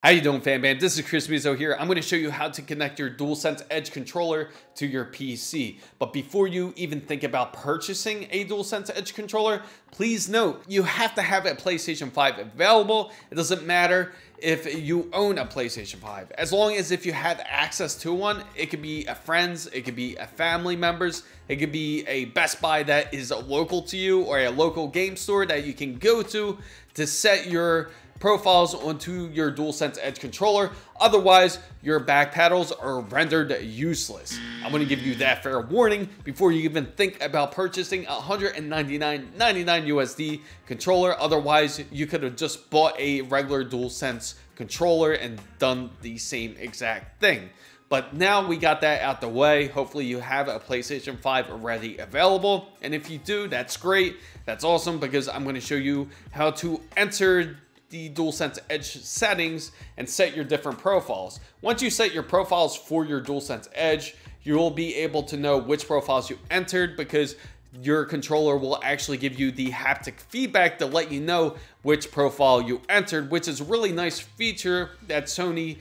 How you doing, FanBand? This is Chris Mizo here. I'm going to show you how to connect your DualSense Edge controller to your PC. But before you even think about purchasing a DualSense Edge controller, please note you have to have a PlayStation 5 available. It doesn't matter if you own a PlayStation 5. As long as if you have access to one, it could be a friend's, it could be a family member's, it could be a Best Buy that is local to you or a local game store that you can go to set your profiles onto your DualSense Edge controller. Otherwise, your back pedals are rendered useless. I'm gonna give you that fair warning before you even think about purchasing a $199.99 USD controller. Otherwise, you could have just bought a regular DualSense controller and done the same exact thing. But now we got that out the way. Hopefully you have a PlayStation 5 already available. And if you do, that's great. That's awesome, because I'm gonna show you how to enter the DualSense Edge settings and set your different profiles. Once you set your profiles for your DualSense Edge, you will be able to know which profiles you entered, because your controller will actually give you the haptic feedback to let you know which profile you entered, which is a really nice feature that Sony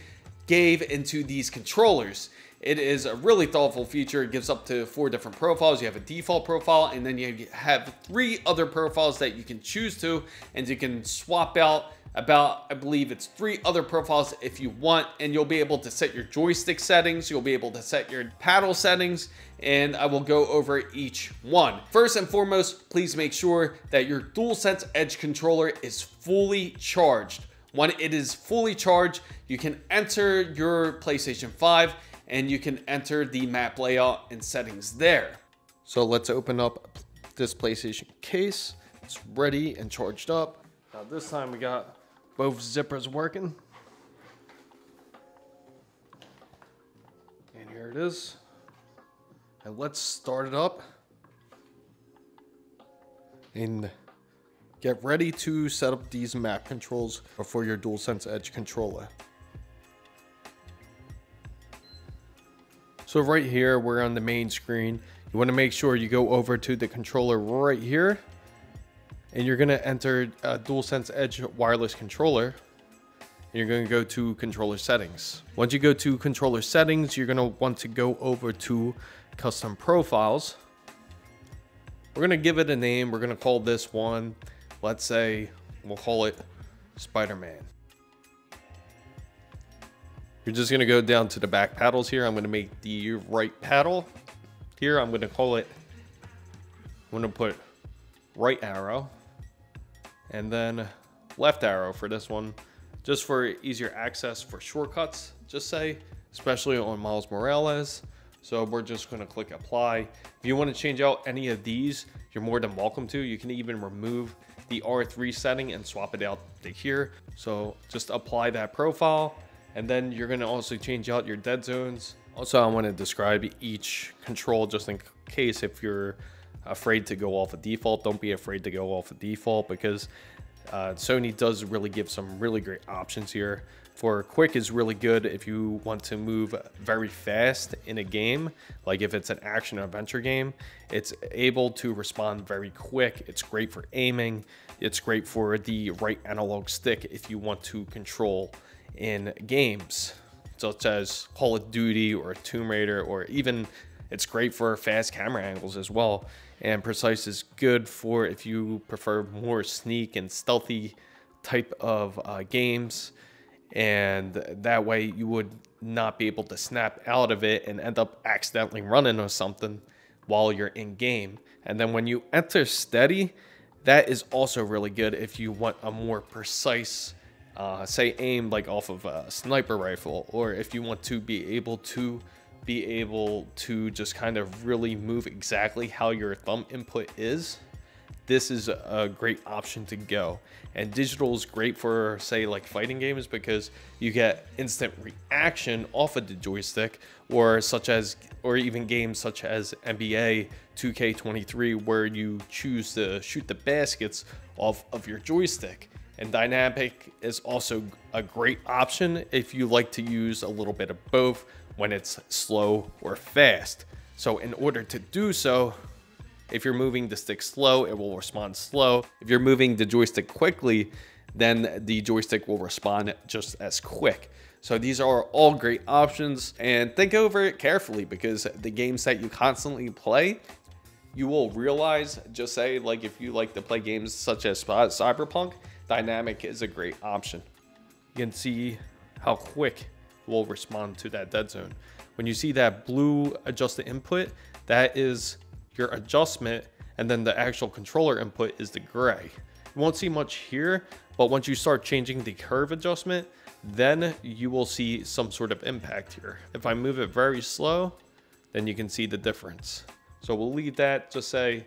gave into these controllers. It is a really thoughtful feature. It gives up to 4 different profiles. You have a default profile, and then you have 3 other profiles that you can choose to, and you can swap out about, I believe it's 3 other profiles if you want, and you'll be able to set your joystick settings. You'll be able to set your paddle settings, and I will go over each one. First and foremost, please make sure that your DualSense Edge controller is fully charged. When it is fully charged, you can enter your PlayStation 5 and you can enter the map layout and settings there. So let's open up this PlayStation case. It's ready and charged up. Now this time we got both zippers working. And here it is. And let's start it up and get ready to set up these map controls for your DualSense Edge controller. So right here, we're on the main screen. You want to make sure you go over to the controller right here, and you're going to enter DualSense Edge wireless controller, and you're going to go to controller settings. Once you go to controller settings, you're going to want to go over to custom profiles. We're going to give it a name. We're going to call this one, let's say we'll call it Spider-Man. You're just gonna go down to the back paddles here. I'm gonna make the right paddle here. I'm gonna call it, I'm gonna put right arrow and then left arrow for this one, just for easier access for shortcuts, just say, especially on Miles Morales. So we're just gonna click apply. If you wanna change out any of these, you're more than welcome to. You can even remove the R3 setting and swap it out to here. So just apply that profile. And then you're gonna also change out your dead zones. Also, I wanna describe each control just in case if you're afraid to go off of default. Don't be afraid to go off of default, because Sony does really give some really great options here. For quick is really good if you want to move very fast in a game. Like if it's an action or adventure game, it's able to respond very quick. It's great for aiming. It's great for the right analog stick if you want to control in games such as Call of Duty or Tomb Raider, or even it's great for fast camera angles as well. And precise is good for if you prefer more sneak and stealthy type of games, and that way you would not be able to snap out of it and end up accidentally running or something while you're in game. And then when you enter steady, that is also really good if you want a more precise say aim, like off of a sniper rifle, or if you want to be able to just kind of really move exactly how your thumb input is. This is a great option to go. And digital is great for, say, like fighting games, because you get instant reaction off of the joystick, or even games such as NBA 2K23, where you choose to shoot the baskets off of your joystick. And dynamic is also a great option if you like to use a little bit of both when it's slow or fast. So in order to do so, if you're moving the stick slow, it will respond slow. If you're moving the joystick quickly, then the joystick will respond just as quick. So these are all great options, and think over it carefully, because the games that you constantly play, you will realize, just say, like, if you like to play games such as Cyberpunk, dynamic is a great option. You can see how quick it will respond to that dead zone. When you see that blue adjust the input, that is your adjustment, and then the actual controller input is the gray. You won't see much here, but once you start changing the curve adjustment, then you will see some sort of impact here. If I move it very slow, then you can see the difference. So we'll leave that, just say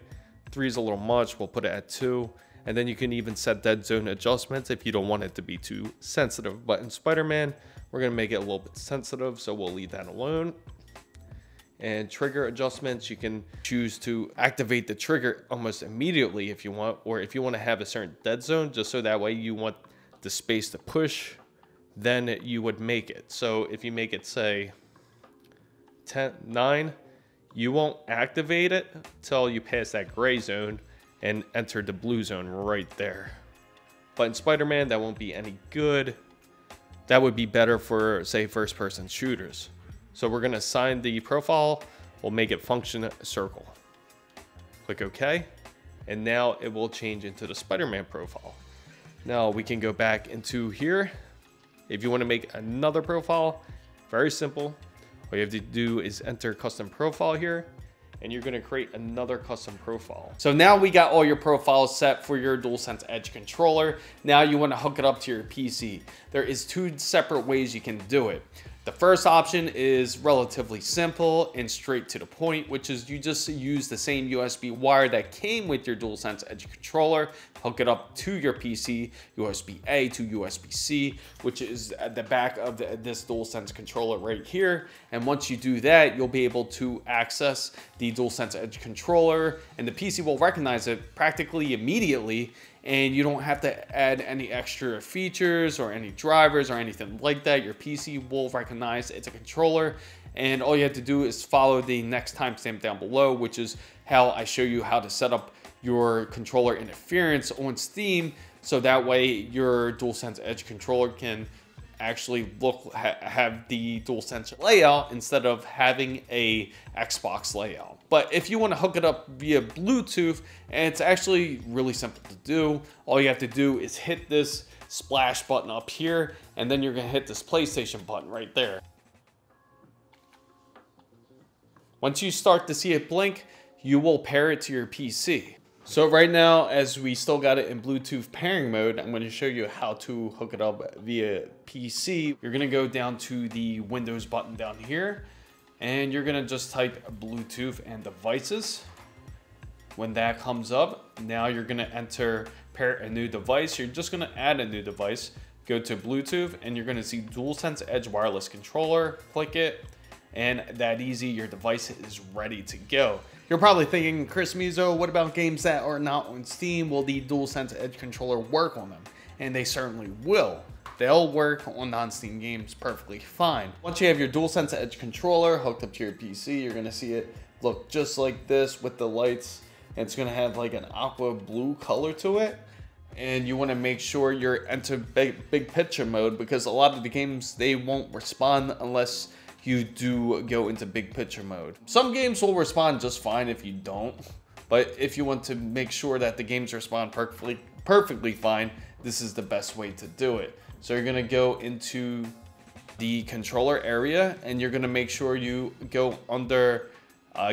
3 is a little much, we'll put it at 2. And then you can even set dead zone adjustments if you don't want it to be too sensitive. But in Spider-Man, we're gonna make it a little bit sensitive, so we'll leave that alone. And trigger adjustments, you can choose to activate the trigger almost immediately if you want, or if you wanna have a certain dead zone, just so that way you want the space to push, then you would make it. So if you make it, say, 10, 9, you won't activate it till you pass that gray zone and enter the blue zone right there. But in Spider-Man, that won't be any good. That would be better for, say, first person shooters. So we're gonna assign the profile, we'll make it function circle. Click OK, and now it will change into the Spider-Man profile. Now we can go back into here. If you wanna make another profile, very simple. All you have to do is enter custom profile here, and you're gonna create another custom profile. So now we got all your profiles set for your DualSense Edge controller. Now you wanna hook it up to your PC. There is 2 separate ways you can do it. The first option is relatively simple and straight to the point, which is you just use the same USB wire that came with your DualSense Edge controller, hook it up to your PC, USB-A to USB-C, which is at the back of this DualSense controller right here. And once you do that, you'll be able to access the DualSense Edge controller, and the PC will recognize it practically immediately, and you don't have to add any extra features or any drivers or anything like that. Your PC will recognize it's a controller, and all you have to do is follow the next timestamp down below, which is how I show you how to set up your controller interference on Steam, so that way your DualSense Edge controller can actually look have the DualSense layout instead of having a Xbox layout. But if you want to hook it up via Bluetooth, and it's actually really simple to do. All you have to do is hit this splash button up here, and then you're gonna hit this PlayStation button right there. Once you start to see it blink, you will pair it to your PC. So right now, as we still got it in Bluetooth pairing mode, I'm going to show you how to hook it up via PC. You're going to go down to the Windows button down here, and you're going to just type Bluetooth and devices. When that comes up, now you're going to enter pair a new device. You're just going to add a new device, go to Bluetooth, and you're going to see DualSense Edge wireless controller, click it, and that easy, your device is ready to go. You're probably thinking, Chris Mizo, what about games that are not on Steam? Will the DualSense Edge controller work on them? And they certainly will. They'll work on non-Steam games perfectly fine. Once you have your DualSense Edge controller hooked up to your PC, you're gonna see it look just like this with the lights. It's gonna have like an aqua blue color to it. And you wanna make sure you're into big picture mode, because a lot of the games, they won't respond unless you do go into big picture mode. Some games will respond just fine if you don't, but if you want to make sure that the games respond perfectly fine, this is the best way to do it. So you're gonna go into the controller area, and you're gonna make sure you go under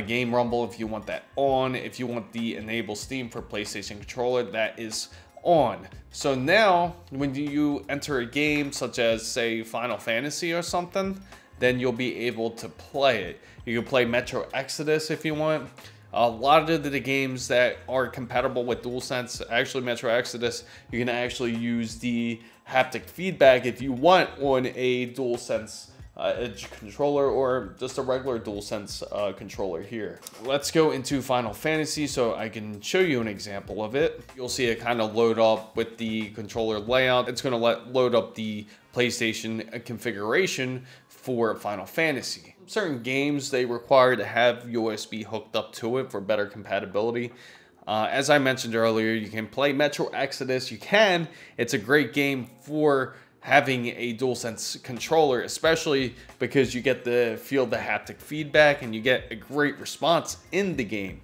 Game Rumble if you want that on. If you want the Enable Steam for PlayStation controller, that is on. So now, when you enter a game such as, say, Final Fantasy or something, then you'll be able to play it. You can play Metro Exodus if you want. A lot of the games that are compatible with DualSense, actually Metro Exodus, you can actually use the haptic feedback if you want on a DualSense Edge controller, or just a regular DualSense controller here. Let's go into Final Fantasy so I can show you an example of it. You'll see it kind of load up with the controller layout. It's gonna load up the PlayStation configuration for Final Fantasy. Certain games, they require to have USB hooked up to it for better compatibility. As I mentioned earlier, you can play Metro Exodus. You can. It's a great game for having a DualSense controller, especially because you get to feel the haptic feedback and you get a great response in the game.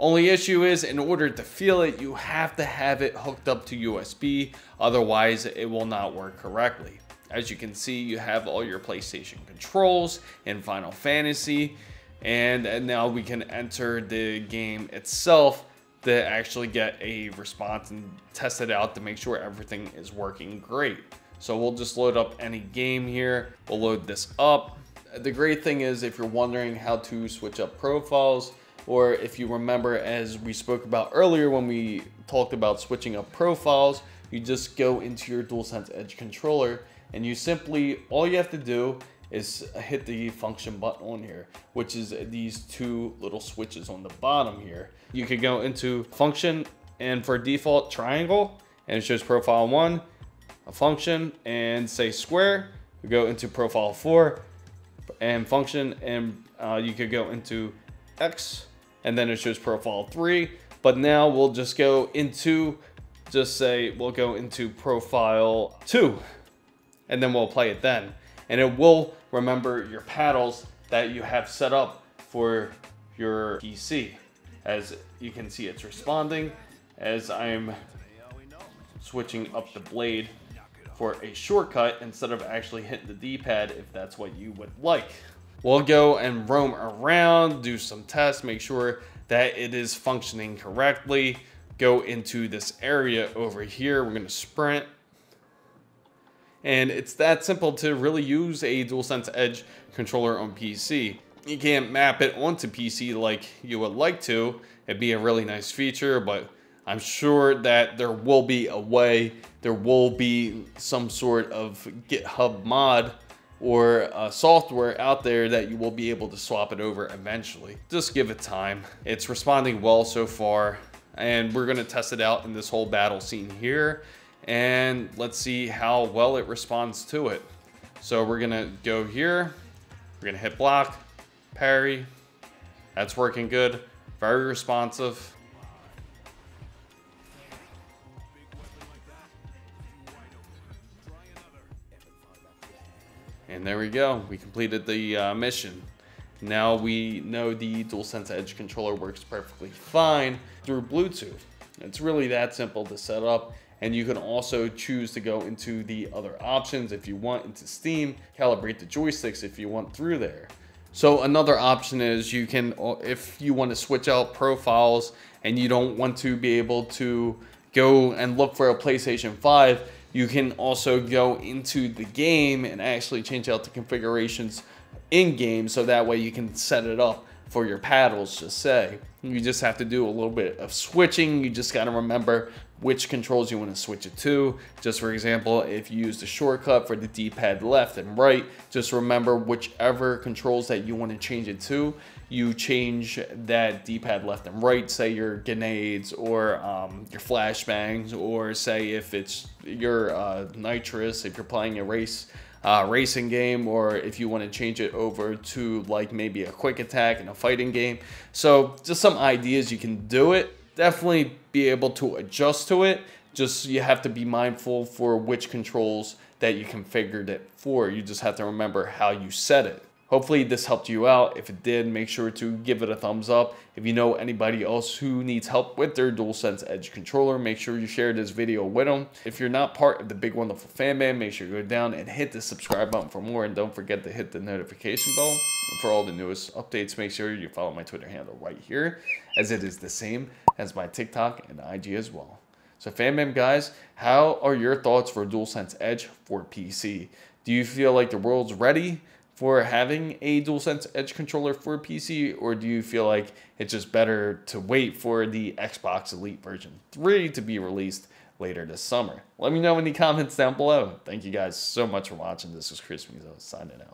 Only issue is, in order to feel it, you have to have it hooked up to USB, otherwise it will not work correctly. As you can see, you have all your PlayStation controls in Final Fantasy, and now we can enter the game itself to actually get a response and test it out to make sure everything is working great. So we'll just load up any game here. We'll load this up. The great thing is, if you're wondering how to switch up profiles, or if you remember, as we spoke about earlier when we talked about switching up profiles, you just go into your DualSense Edge controller and you simply, all you have to do is hit the function button on here, which is these two little switches on the bottom here. You could go into function, and for default, triangle, and it shows profile 1, a function, and say square. You go into profile 4 and function, and you could go into X, and then it shows profile 3. But now we'll just go into, just say we'll go into profile 2, and then we'll play it then, and it will remember your paddles that you have set up for your PC. As you can see, it's responding as I'm switching up the blade for a shortcut instead of actually hitting the D-pad, if that's what you would like. We'll go and roam around, do some tests, make sure that it is functioning correctly. Go into this area over here. We're gonna sprint. And it's that simple to really use a DualSense Edge controller on PC. You can't map it onto PC like you would like to. It'd be a really nice feature, but I'm sure that there will be a way. There will be some sort of GitHub mod or software out there that you will be able to swap it over eventually. Just give it time. It's responding well so far, and we're gonna test it out in this whole battle scene here. And let's see how well it responds to it. So we're gonna go here, we're gonna hit block, parry. That's working good, very responsive. And there we go, we completed the mission. Now we know the DualSense Edge controller works perfectly fine through Bluetooth. It's really that simple to set up. And you can also choose to go into the other options if you want, into Steam, calibrate the joysticks if you want through there. So another option is, you can, if you want to switch out profiles and you don't want to be able to go and look for a PlayStation 5, you can also go into the game and actually change out the configurations in game, so that way you can set it up for your paddles, just say. You just have to do a little bit of switching. You just got to remember which controls you want to switch it to. Just for example, if you use the shortcut for the D-pad left and right, just remember whichever controls that you want to change it to, you change that D-pad left and right. Say your grenades, or your flashbangs, or say if it's your nitrous, if you're playing a race, racing game, or if you want to change it over to like maybe a quick attack in a fighting game. So just some ideas you can do it. Definitely be able to adjust to it. Just you have to be mindful for which controls that you configured it for. You just have to remember how you set it. Hopefully this helped you out. If it did, make sure to give it a thumbs up. If you know anybody else who needs help with their DualSense Edge controller, make sure you share this video with them. If you're not part of the Big Wonderful Fan Band, make sure you go down and hit the subscribe button for more, and don't forget to hit the notification bell. And for all the newest updates, make sure you follow my Twitter handle right here, as it is the same as my TikTok and IG as well. So FanBam guys, how are your thoughts for DualSense Edge for PC? Do you feel like the world's ready for having a DualSense Edge controller for PC, or do you feel like it's just better to wait for the Xbox Elite version 3 to be released later this summer? Let me know in the comments down below. Thank you guys so much for watching. This is Chris Mizo signing out.